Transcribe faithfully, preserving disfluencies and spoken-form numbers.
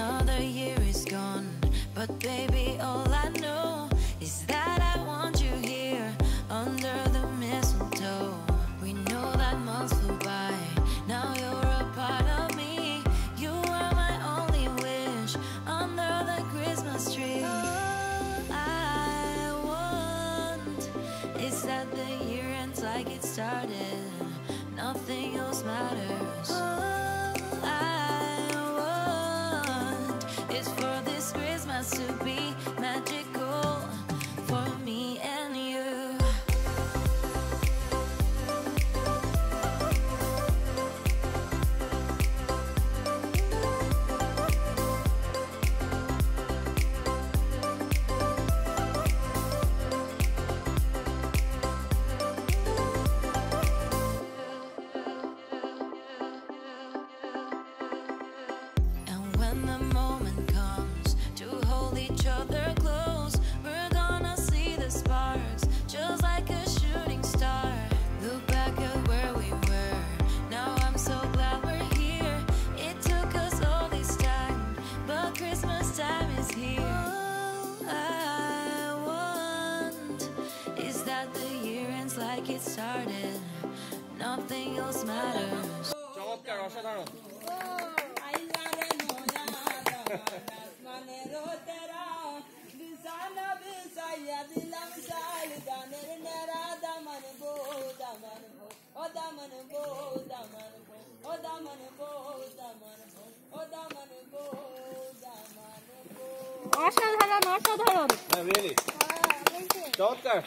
Another year is gone, but baby, all I know is that I want you here under the mistletoe. We know that months flew by, now you're a part of me. You are my only wish under the Christmas tree. All I want is that the year ends like it started. Nothing else matters. All I want is for this Christmas to be magical for me and you. Really? Doctor.